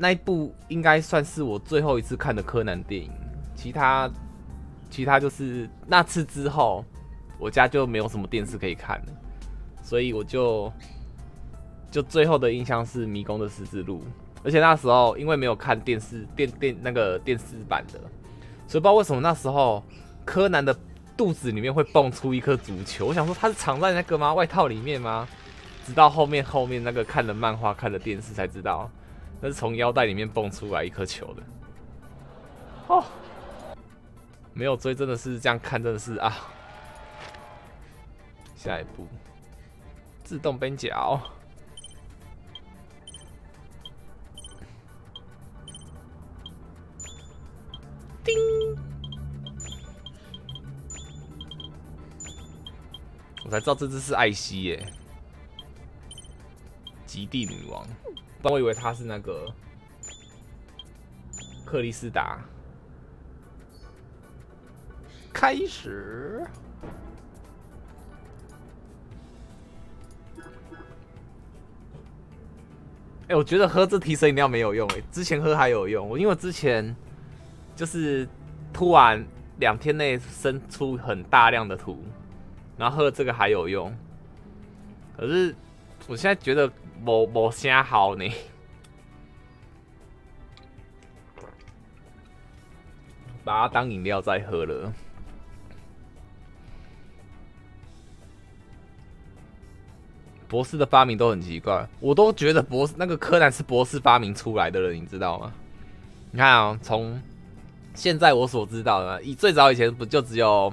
那一部应该算是我最后一次看的柯南电影，其他就是那次之后，我家就没有什么电视可以看了，所以我就最后的印象是《迷宫的十字路》，而且那时候因为没有看电视版的，所以不知道为什么那时候柯南的肚子里面会蹦出一颗足球，我想说他是藏在那个吗？外套里面吗？直到后面那个看了漫画、看了电视才知道，那是从腰带里面蹦出来一颗球的。哦，没有追真的是这样看，真的是啊。下一步，自动边角。 我才知道这只是艾希耶，极地女王。但我以为她是那个克里斯达。开始。哎、欸，我觉得喝这提神饮料没有用哎、欸，之前喝还有用。我因为之前就是突然2天内生出很大量的图。 然后喝这个还有用，可是我现在觉得某虾好呢。把它当饮料再喝了。博士的发明都很奇怪，我都觉得柯南是博士发明出来的了，你知道吗？你看啊、哦，从现在我所知道的，最早以前不就只有。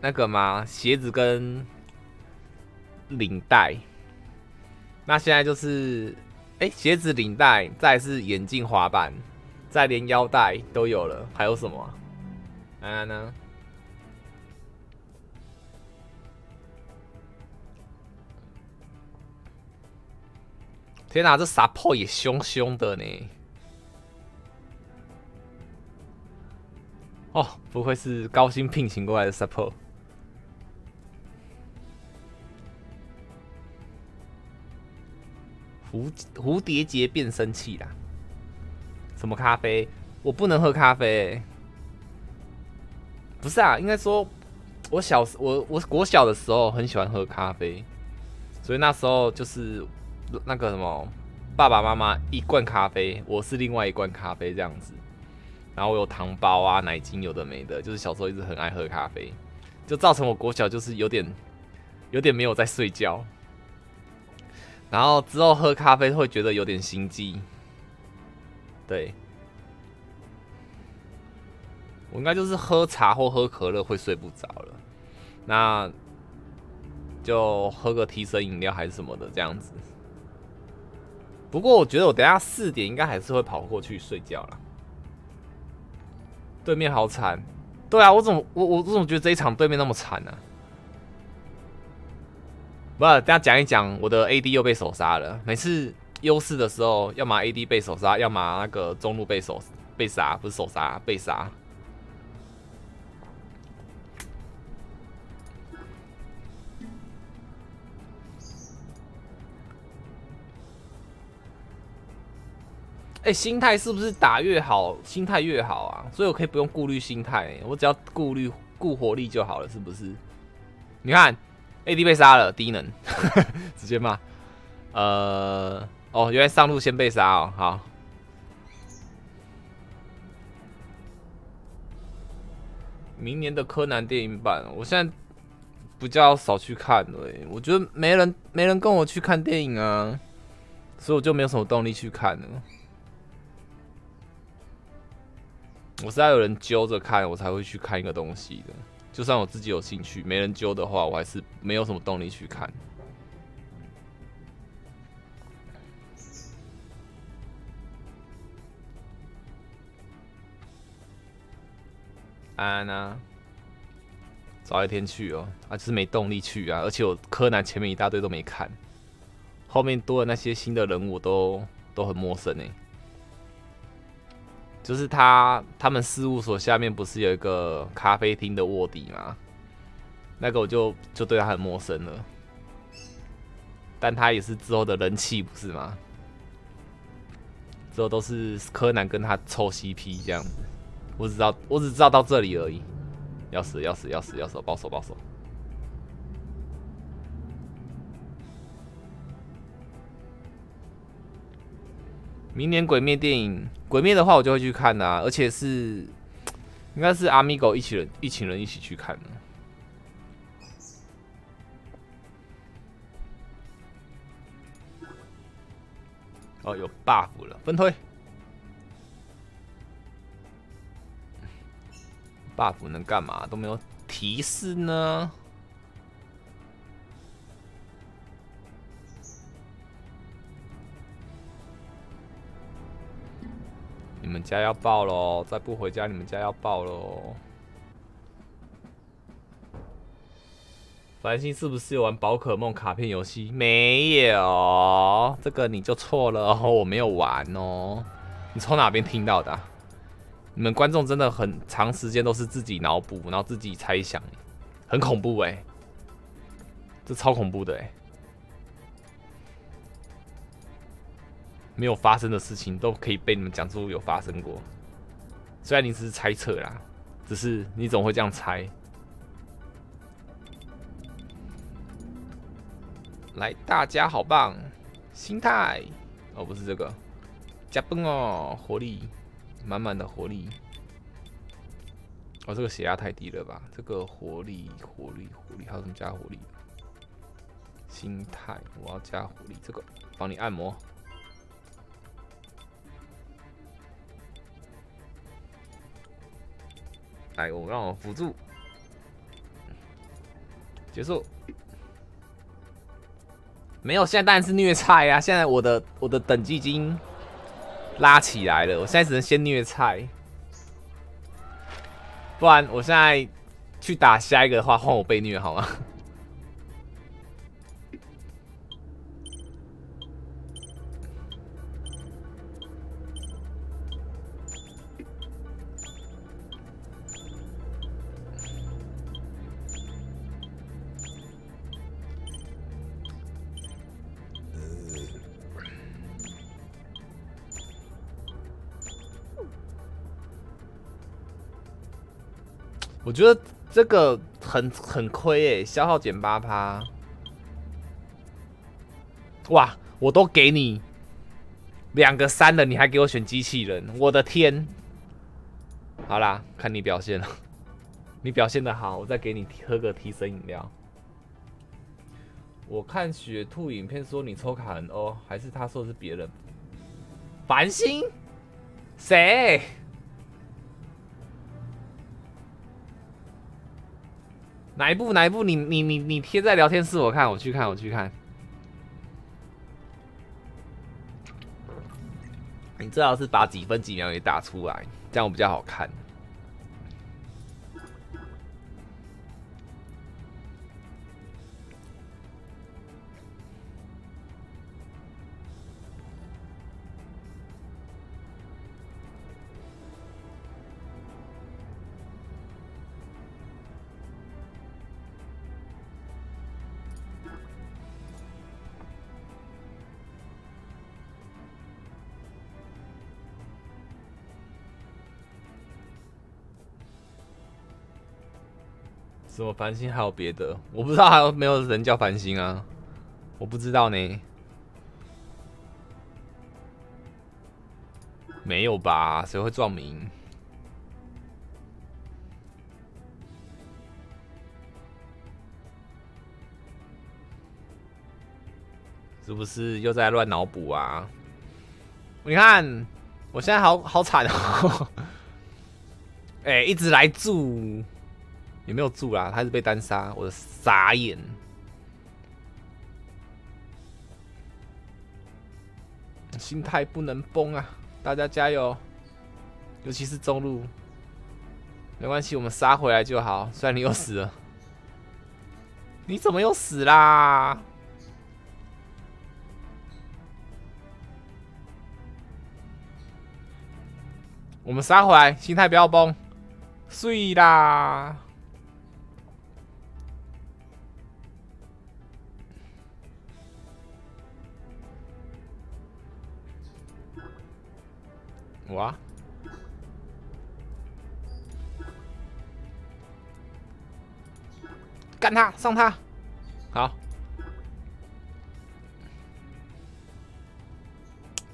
那个嘛，鞋子跟领带。那现在就是，哎、欸，鞋子、领带，再是眼镜、滑板，再连腰带都有了。还有什么、啊？安安呢？天哪、啊，这傻炮也凶凶的呢！哦，不愧是高薪聘请过来的 support。蝴蝶结变声器啦。什么咖啡？我不能喝咖啡、欸。不是啊，应该说，我国小的时候很喜欢喝咖啡，所以那时候就是那个什么，爸爸妈妈一罐咖啡，我是另外一罐咖啡这样子。 然后我有糖包啊、奶精，有的没的，就是小时候一直很爱喝咖啡，就造成我国小就是有点没有在睡觉，然后之后喝咖啡会觉得有点心悸。对，我应该就是喝茶或喝可乐会睡不着了，那就喝个提神饮料还是什么的这样子。不过我觉得我等一下4点应该还是会跑过去睡觉啦。 对面好惨，对啊，我怎么觉得这一场对面那么惨呢、啊？不，大家讲一讲，我的 AD 又被手杀了。每次优势的时候，要么 AD 被手杀，要么那个中路被杀，不是手杀，被杀。哎、欸，心态是不是打越好，心态越好啊？所以我可以不用顾虑心态、欸，我只要顾活力就好了，是不是？你看 ，AD 被杀了，低能，直接骂。哦，原来上路先被杀哦，好。明年的柯南电影版，我现在比较少去看了、欸，我觉得没人跟我去看电影啊，所以我就没有什么动力去看了。 我是要有人揪着看，我才会去看一个东西的。就算我自己有兴趣，没人揪的话，我还是没有什么动力去看。安安啊，早一天去哦，啊，就是没动力去啊。而且我柯南前面一大堆都没看，后面多的那些新的人物都很陌生哎、欸。 就是他们事务所下面不是有一个咖啡厅的卧底吗？那个我就对他很陌生了，但他也是之后的人气不是吗？之后都是柯南跟他凑 CP 这样子。我只知道到这里而已。要死！保守！明年鬼灭电影，鬼灭的话我就会去看啊，而且是应该是Amigo一群人一起去看的。 哦，有 buff 了，分推。buff 能干嘛？都没有提示呢。你们家要爆咯，再不回家你们家要爆咯。繁星是不是有玩宝可梦卡片游戏？没有，这个你就错了哦，我没有玩哦。你从哪边听到的啊？你们观众真的很长时间都是自己脑补，然后自己猜想，很恐怖欸，这超恐怖的欸。没有发生的事情都可以被你们讲出有发生过，虽然你只是猜测啦，只是你总会这样猜。 来，大家好棒！心态哦，不是这个，加崩哦，活力，满满的活力。哦，这个血压太低了吧？这个活力，还有什么加活力？心态，我要加活力，这个帮你按摩。来，让我辅助，结束。 没有，现在当然是虐菜啊！现在我的等级已经拉起来了，我现在只能先虐菜，不然我现在去打下一个的话，换我被虐好吗？我觉得这个很亏欸，消耗减8%。哇，我都给你2个3了，你还给我选机器人，我的天！好啦，看你表现了，你表现的好，我再给你喝个提神饮料。我看雪兔影片说你抽卡很欧，还是他说是别人？繁星？谁？ 哪一部？你贴在聊天室我看，我去看。你最好是把几分几秒给打出来，这样我比较好看。什么繁星还有别的？我不知道还有没有人叫繁星啊？我不知道呢，没有吧？谁会撞名？是不是又在乱脑补啊？你看，我现在好惨哦！哎欸，一直来住。 也没有住啦，他是被单杀，我的傻眼。心态不能崩啊，大家加油！尤其是中路，没关系，我们杀回来就好。虽然你又死了，你怎么又死啦？我们杀回来，心态不要崩，碎啦！哇！干他，上他，好。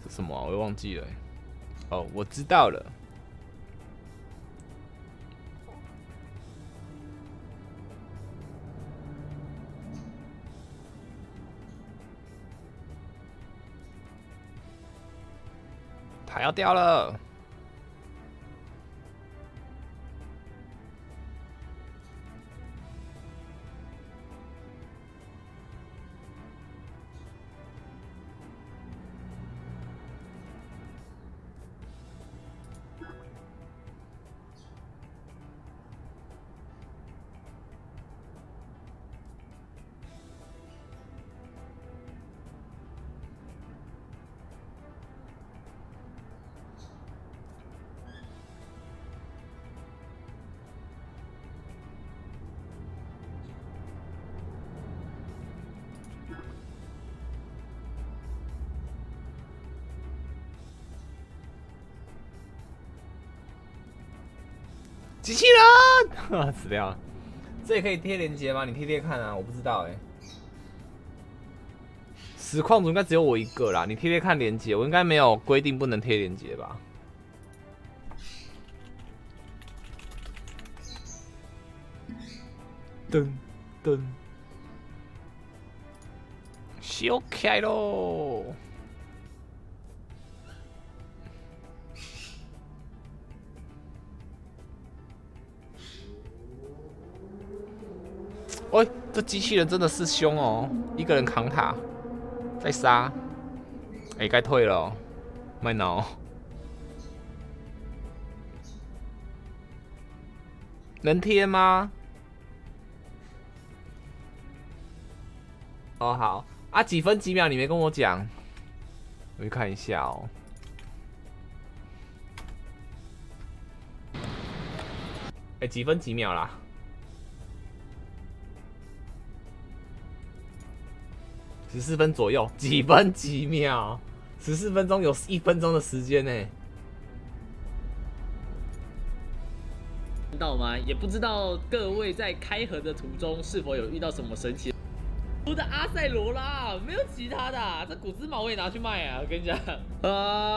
是什么啊？我又忘记了欸。哦，我知道了。 还要掉了！机器人，死掉了。这也可以贴链接吗？你贴贴看啊，我不知道哎、欸。实况组应该只有我一个啦，你贴贴看链接，我应该没有规定不能贴链接吧？噔噔，修开喽！ 喂、欸，这机器人真的是凶哦！一个人扛塔，在杀，哎、欸，该退了、哦，卖脑。能贴吗？哦，好啊，几分几秒你没跟我讲，我去看一下哦。 哎、欸，几分几秒啦？ 14分左右，几分几秒？14分钟有1分钟的时间呢、欸。知道吗？也不知道各位在开盒的途中是否有遇到什么神奇？除了阿塞罗啦，没有其他的、啊。这古芝麻我也拿去卖啊！我跟你讲。好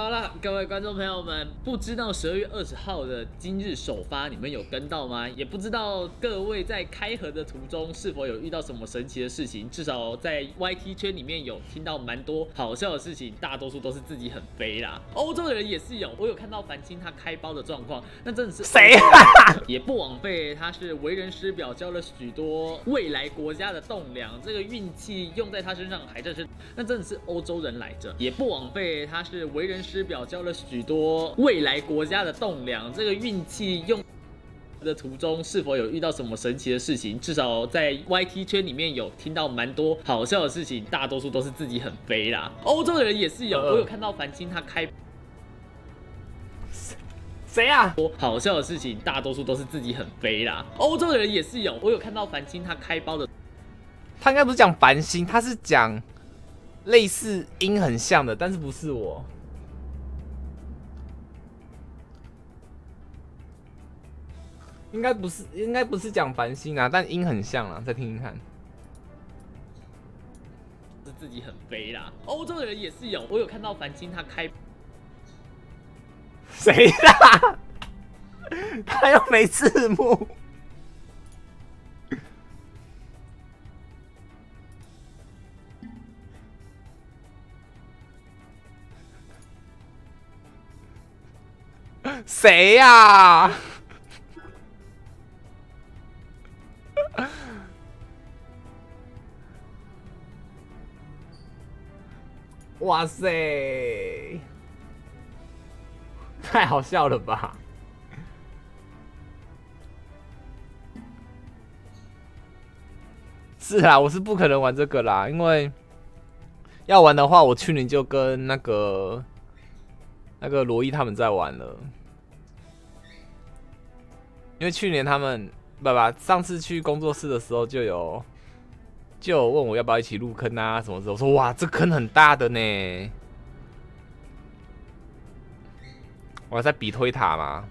了，各位观众朋友们，不知道12月20号的今日首发你们有跟到吗？也不知道各位在开盒的途中是否有遇到什么神奇的事情？至少在 YT 圈里面有听到蛮多好笑的事情，大多数都是自己很悲啦。欧洲的人也是有，我有看到繁星他开包的状况，那真的是谁啊？也不枉费他是为人师表，教了许多未来国家的栋梁。这个。 运气用在他身上还真是，那真的是欧洲人来着，也不枉费他是为人师表，教了许多未来国家的栋梁。这个运气用的途中是否有遇到什么神奇的事情？至少在 YT 圈里面有听到蛮多好笑的事情，大多数都是自己很悲啦。欧洲的人也是有，我有看到繁星他开。 谁啊？好笑的事情大多数都是自己很悲啦。欧洲的人也是有，我有看到繁星他开包的。 他应该不是讲繁星，他是讲类似音很像的，但是不是我。应该不是讲繁星啊，但音很像啊，再听听看。是自己很悲啦，欧洲的人也是有，我有看到繁星他开。谁啦？他又没字幕。 谁呀？哇塞，太好笑了吧！是啦，我是不可能玩这个啦，因为要玩的话，我去年就跟那个罗伊他们在玩了。 因为去年他们上次去工作室的时候就有问我要不要一起入坑啊什么的，我说哇这坑很大的呢，我在比推塔吗？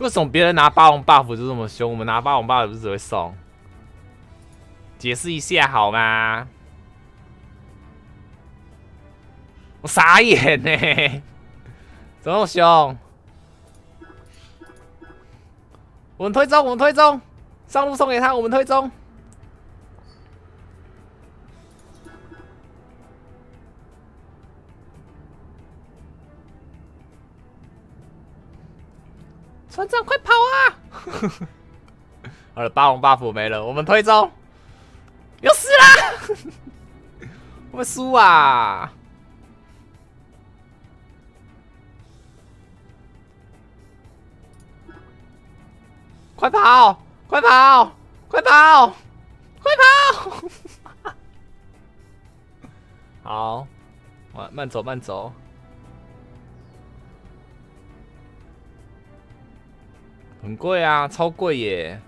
为什么别人拿霸王 buff 就这么凶，我们拿霸王 buff 就只会送？解释一下好吗？我傻眼呢、欸，怎么凶？我们推中，我们推中，上路送给他，我们推中。船长，快跑啊！好了，霸王 buff 没了，我们推中，又死啦！我们输啊！快跑！快跑！快跑！快跑！好，慢走，慢走。 很贵啊，超贵耶！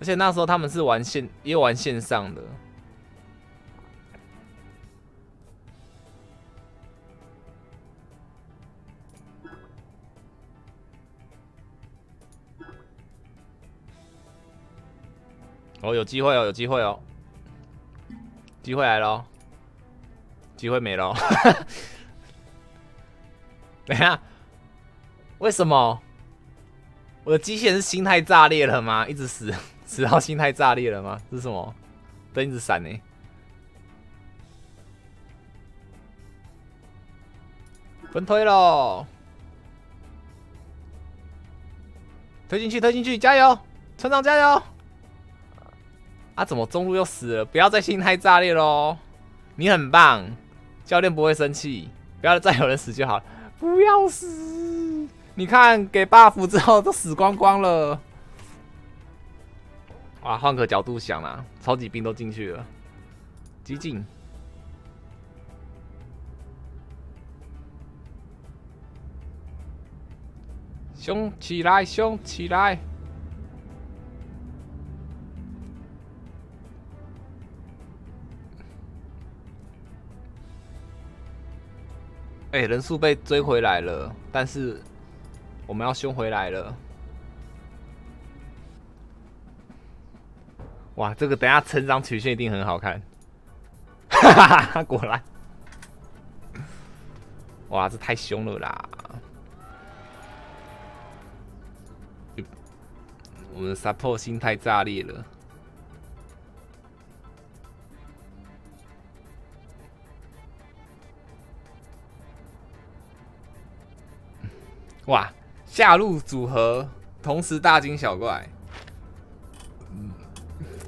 而且那时候他们是玩线，也玩线上的。哦，有机会哦，有机会哦，机会来咯，机会没咯。等一下。 为什么我的机器人是心态炸裂了吗？一直死，死到心态炸裂了吗？这是什么？灯一直闪呢、欸？分推喽！推进去，推进去，加油！船长加油！啊，怎么中路又死了？不要再心态炸裂喽！你很棒，教练不会生气。不要再有人死就好了，不要死！ 你看，给 buff 之后都死光光了。哇，换个角度想啦，超级兵都进去了，激进。凶起来，凶起来！哎、欸，人数被追回来了，但是。 我们要凶回来了！哇，这个等下成长曲线一定很好看，哈哈哈！果然，哇，这太凶了啦！我们的 support 心态炸裂了。 哇，下路组合同时大惊小怪，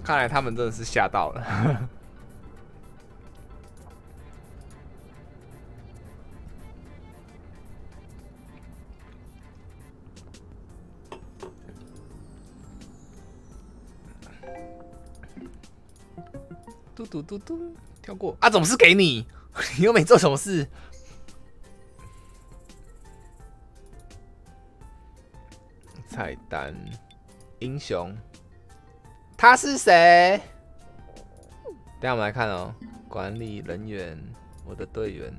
看来他们真的是吓到了。嘟嘟嘟嘟，跳过啊！总是给你，你又没做什么事。 菜单，英雄，他是谁？等下我们来看哦。管理人员，我的队员，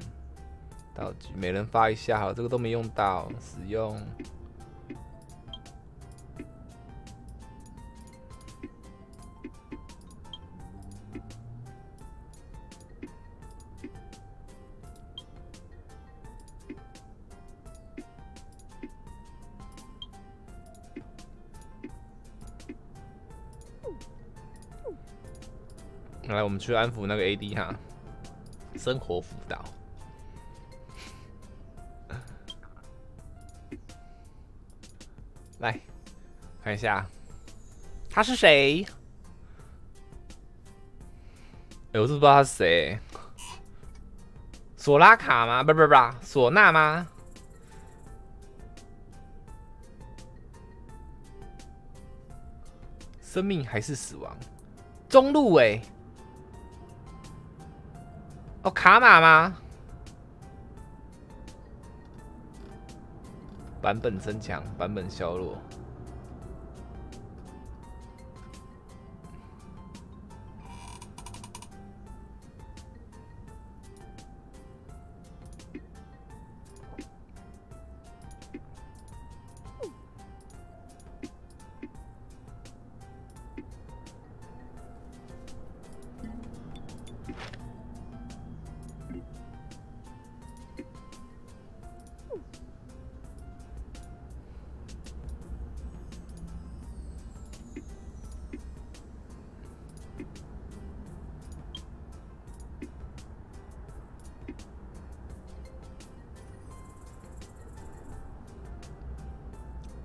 道具，每人发一下好，这个都没用到，使用。来，我们去安抚那个 AD 哈，生活辅导。来看一下，他是谁？哎、欸，我是不知道他是谁、欸。索拉卡吗？不，索纳吗？生命还是死亡？中路哎、欸，哦卡玛吗？版本增强，版本削弱。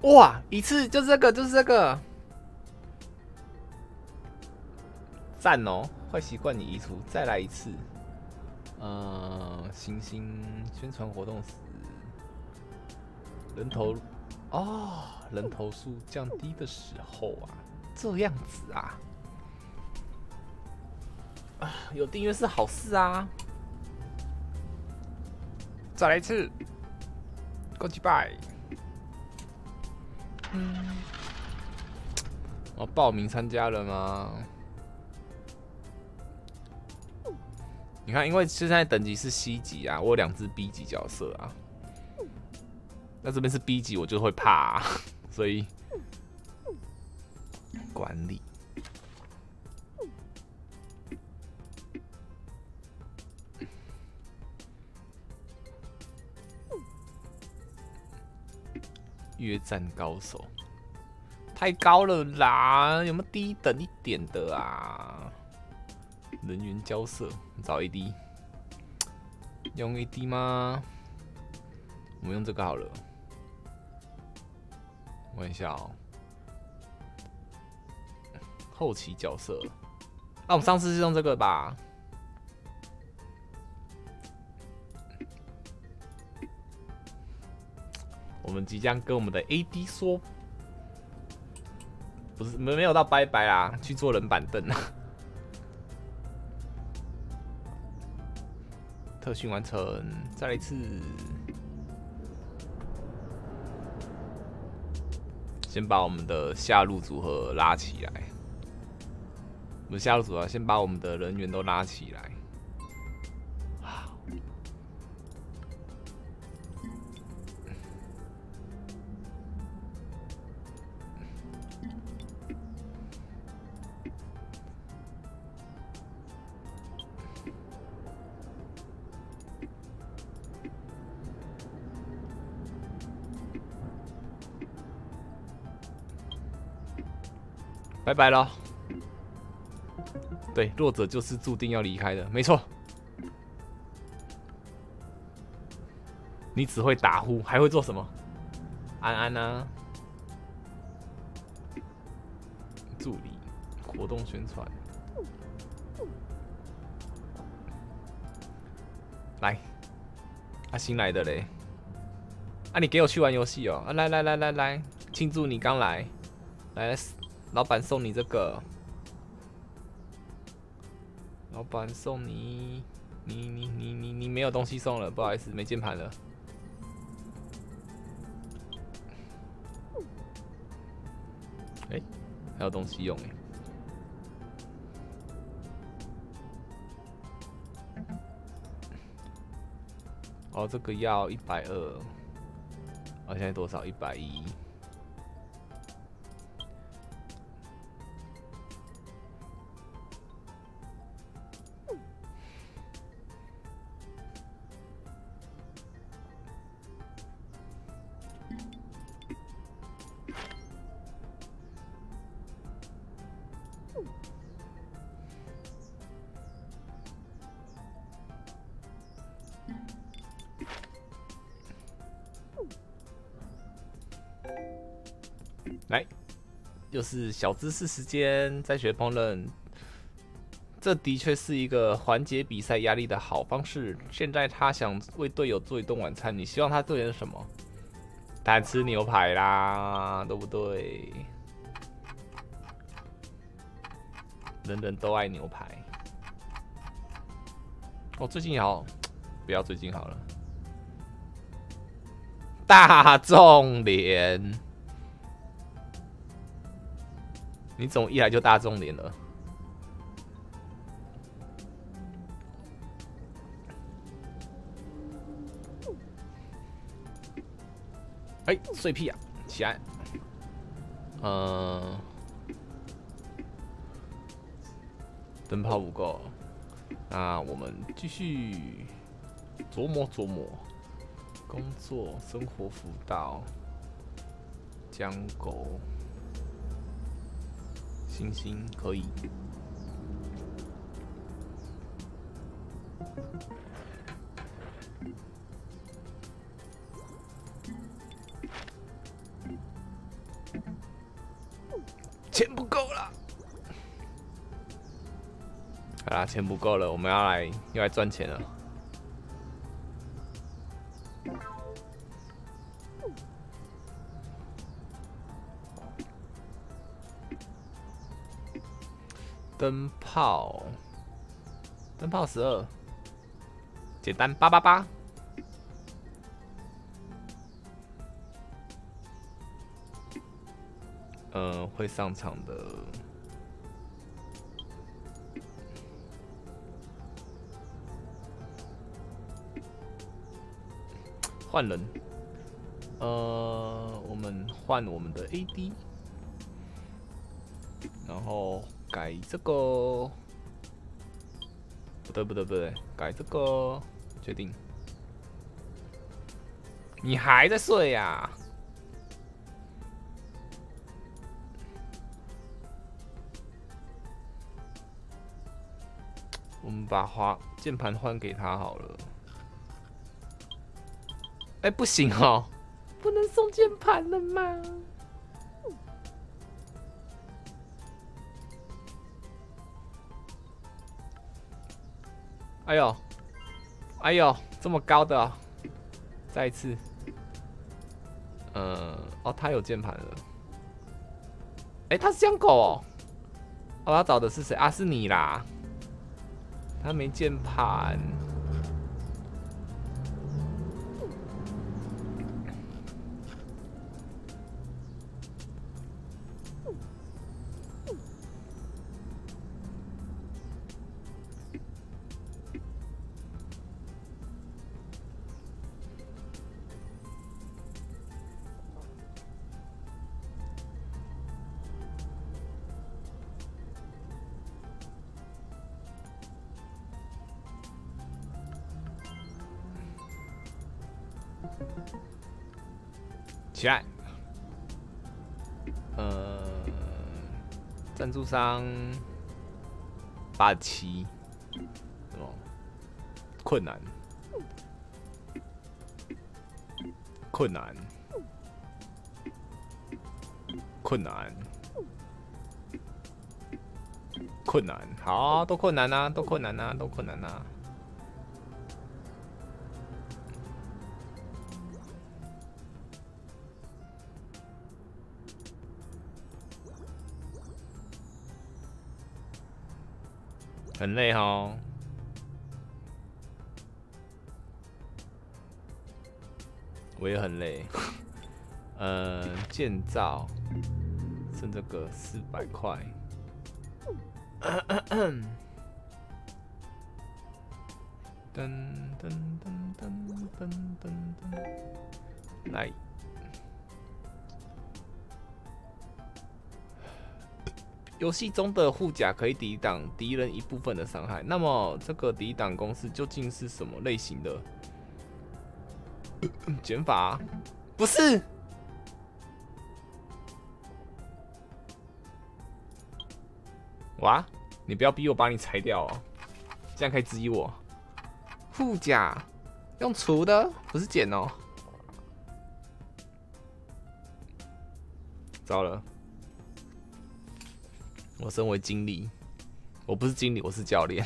哇！一次就是这个，就是这个，赞哦！坏习惯你移除，再来一次。行星宣传活动时，人头哦，人头数降低的时候啊，这样子啊，啊，有订阅是好事啊！再来一次 ，Goodbye。 我报名参加了吗？你看，因为现在等级是 C 级啊，我有2只 B 级角色啊。那这边是 B 级，我就会怕、啊，所以管理。 约战高手太高了啦，有没有低等一点的啊？人员交涉，找 AD， 用 AD 吗？我们用这个好了。我看一下哦、喔，后期角色啊，我们上次是用这个吧？ 我们即将跟我们的 AD 说，不是没有到拜拜啦，去坐冷板凳啦。特训完成，再来一次。先把我们的下路组合拉起来，我们下路组合先把我们的人员都拉起来。 拜拜咯。对，弱者就是注定要离开的，没错。你只会打呼，还会做什么？安安啊，助理，活动宣传。来，啊新来的嘞，啊你给我去玩游戏哦，啊来来来来来，庆祝你刚来，来。 老板送你这个，老板送你，你没有东西送了，不好意思，没键盘了。哎，还有东西用哎。 哦，这个要120，哦，现在多少？110。 就是小知识时间，在学烹饪，这的确是一个缓解比赛压力的好方式。现在他想为队友做一顿晚餐，你希望他做点什么？当然吃牛排啦，对不对？人人都爱牛排。哦，最近好，不要最近好了。大众脸，你怎么一来就大众脸了？ 哎、欸，碎屁啊！起来，灯泡不够，那我们继续琢磨琢磨，工作、生活辅导、江狗、星星可以。钱不够了，好啦，钱不够了，我们要来赚钱了。灯泡，灯泡12，简单888。 会上场的换人，我们换我们的 AD， 然后改这个，不对，改这个，确定？你还在睡呀？ 我们把键盘换给他好了。哎，不行哦，不能送键盘了吗？哎呦，哎呦，这么高的、哦！再一次，哦，他有键盘了。哎，他是江狗哦。哦，他找的是谁啊？是你啦。 他没键盘，起来，赞助商87，哦，困难，好，都困难啊。 很累哦。我也很累。建造剩这个400块。噔，来。 游戏中的护甲可以抵挡敌人一部分的伤害。那么，这个抵挡公式究竟是什么类型的减法？不是，哇！你不要逼我把你裁掉哦，这样可以质疑我。护甲用除的，不是减哦。糟了。 我身为经理，我不是经理，我是教练。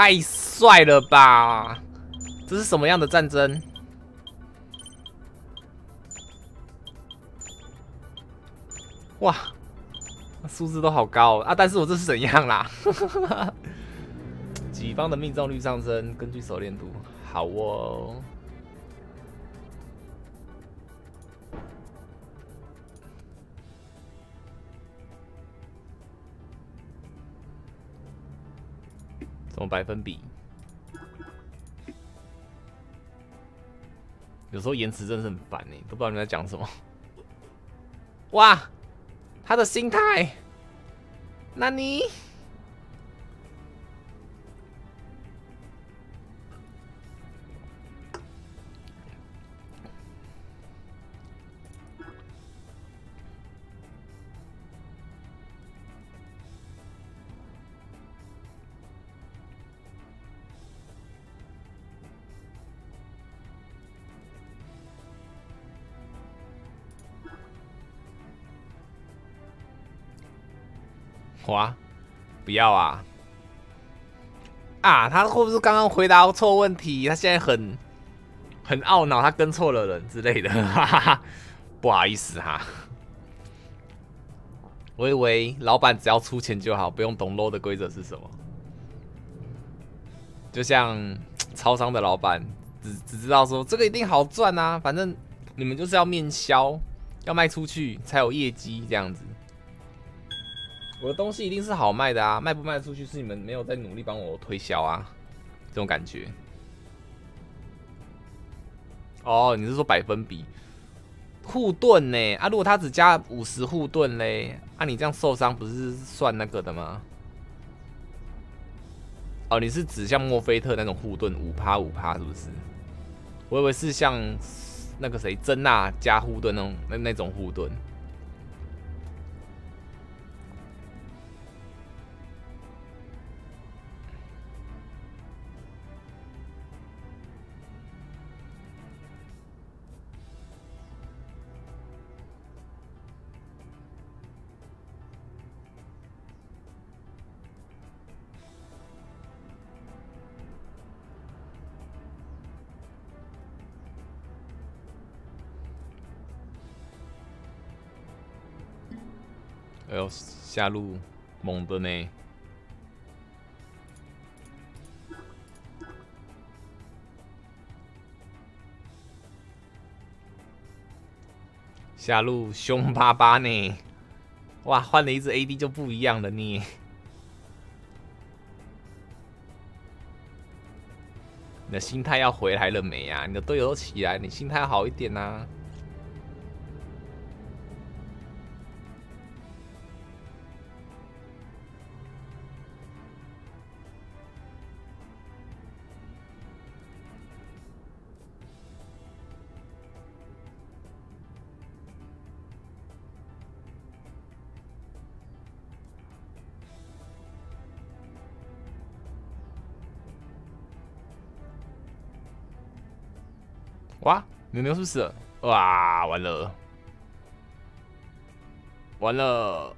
太帅了吧！这是什么样的战争？哇，数字都好高啊！但是我这是怎样啦？己方的命中率上升，根据熟练度，好哦。 什么百分比？有时候延迟真的是很烦哎，都不知道你们在讲什么。哇，他的心态，那你？哇，不要啊！啊，他会不会刚刚回答错问题？他现在很懊恼，他跟错了人之类的，哈哈哈，不好意思哈。我以为老板只要出钱就好，不用懂 low 的规则是什么。就像超商的老板只知道说这个一定好赚啊，反正你们就是要面销，要卖出去才有业绩这样子。 我的东西一定是好卖的啊，卖不卖出去是你们没有在努力帮我推销啊，这种感觉。哦，你是说百分比护盾呢？啊，如果他只加50护盾嘞，啊，你这样受伤不是算那个的吗？哦，你是指像墨菲特那种护盾5%5%是不是？我以为是像那个谁珍娜加护盾那种护盾。 哎呦，下路猛的呢！下路凶巴巴呢！哇，换了一只 AD 就不一样了呢。你的心态要回来了没啊？你的队友都起来，你心态要好一点啊！ 哇，牛牛是不是了？哇，完了，完了！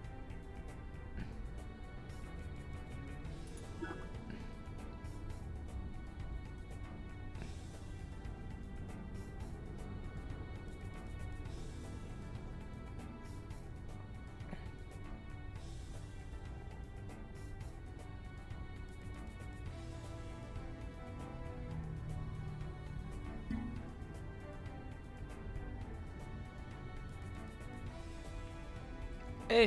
累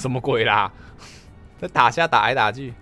什么鬼啦？在打架打来打去。